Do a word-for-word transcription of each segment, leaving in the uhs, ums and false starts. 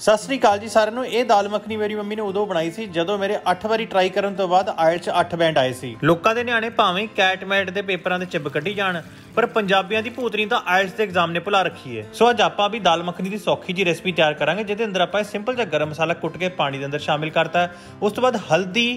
सत श्री अकाल जी सारे नूं। यह दाल मखनी मेरी मम्मी ने उदों बनाई सी जदों मेरे अठ वारी ट्राई करन तो बाद आयल्ट्स अठ बैंड आए सी। लोकां दे न्याणे भावें कैट मैट दे पेपरां दे चिब कड्ढी जाण पर पंजाबियां दी भूतनी तां आयल्ट्स दे एग्जाम ने भुला रखी है। सो अज आपां भी दाल मखनी दी सौखी जी रेसिपी तैयार करांगे जिहदे अंदर आपां सिंपल जिहा गरम मसाला कुट के पानी दे अंदर शामिल करता है। उस तो बाद हल्दी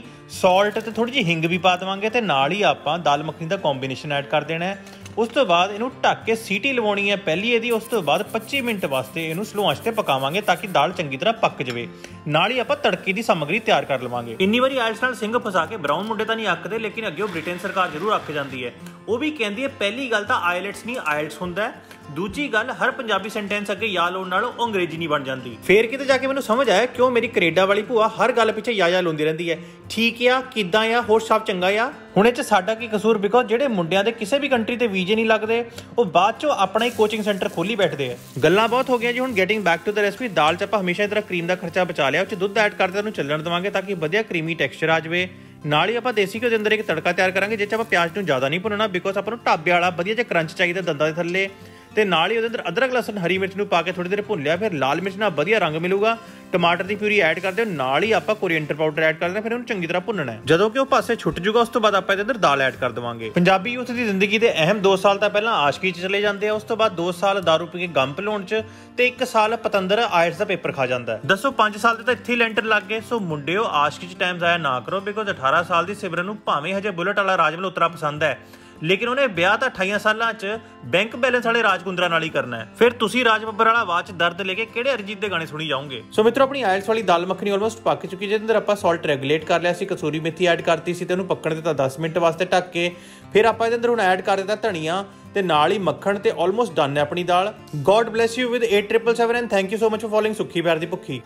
सॉल्ट ते थोड़ी जी हिंग भी पा देवांगे ते नाल ही आपां दाल मखनी दा कॉम्बीनेशन ऐड कर देना है। उस तो बाद इनू ढक के सीटी लवाउणी है पहली इहदी। उस तो बाद पच्ची मिनट वास्ते इनू स्लो आंच ते पकावांगे ताकि दाल चंगी तरह पक जाए। नाल ही आपां तड़के दी सामग्री तैयार कर लवांगे। इन्नी वारी आयल्ट्स नाल सिंघ फसा के ब्राउन मुंडे तां नहीं आखदे लेकिन अग्गेओं ब्रिटेन सरकार जरूर आख जांदी है। वो भी कहती है पहली गल तो आयलट्स नहीं आयलट्स होंदा है। दूजी गल हर पंजाबी सेंटेंस अगे या लोन नालों अंग्रेजी नहीं बन जाती। फिर कितने जाके मैंने समझ आया क्यों मेरी कनेडा वाली भूआ हर गल पिछे या या लोंदी रहिंदी है। ठीक है किद्दां आ होर सब चंगा आ हुणे च साडा की कसूर। बिकॉज जेहड़े मुंडियां दे किसी भी कंट्री के वीजे नहीं लगते वो बाद चो अपना ही कोचिंग सेंटर खोली बैठते हैं। गल्लां बहुत हो गई जी। हुण getting back to the recipe. दाल च आपां हमेशा तरह क्रीम का खर्चा बचा लिया। दुध ऐड करते उहनूं चलण देवांगे ताकि वधिया क्रीमी टैक्सचर आ जाए। नाल ही आपां देसी घिओ दे अंदर एक तड़का तैयार करांगे जिस च आपां प्याज नूं ज़्यादा नहीं भुनना बिकॉज आपां नूं ढाबे वाला वधिया जिहा क्रंच चाहिए दंदां दे थल्ले। ते नाल ही उहदे अंदर अदरक लसन हरी मिर्च नूं पा के थोड़ी देर भुन लिया फिर लाल मिर्च नाल वधिया रंग मिलेगा। टमाटर की प्यूरी ऐड करते हो नाल ही आपां कोरिएंडर पाउडर ऐड करते हैं फिर उन्हें चंगी तरह भुनना है। जदों कि वो पासे छुट जूगा उस तो बाद आपां इधर दाल ऐड कर देवांगे। पंजाबी यूथ की जिंदगी के अहम दो साल तो पहला आशकी च चले जाते हैं। उस तो बाद दो साल दारू पी के गम भलाउण च ते एक साल पतंदर आयल्ट्स का पेपर खा जाता है। दसो पांच साल तो इत्थे लैंटर लग गए। सो मुंडिओ आशकी च टाइम जाया ना करो बिकॉज अठारह साल की सिमरन नूं भावें हजे बुलेट वाला राज मल्होत्रा पसंद है लेकिन उन्हें ब्याह तो अठाइया सालों च बैंक बैलेंस वाले राज कुंद्रा नाल ही करना है। फिर तुसी राज बब्बर वाला आवाज दर्द लेके किहड़े अरिजीत दे गाने सुनी जाओगे। सो मित्रों अपनी आयल्ट्स वाली दाल मखनी ऑलमोस्ट पक चुकी जिहदे अंदर आपां सॉल्ट रेगुलेट कर लिया सी कसूरी मेथी ऐड करती सी ते उहनूं पक्कण दित्ता दस मिनट वास्ते ढक के। फिर आपां इहदे अंदर हुण ऐड कर दित्ता धनिया ते नाल ही मक्खन ते ऑलमोस्ट डन है अपनी दाल। God bless you with at triple seven and thank you so much for following सुखी प्यार दी भुखी।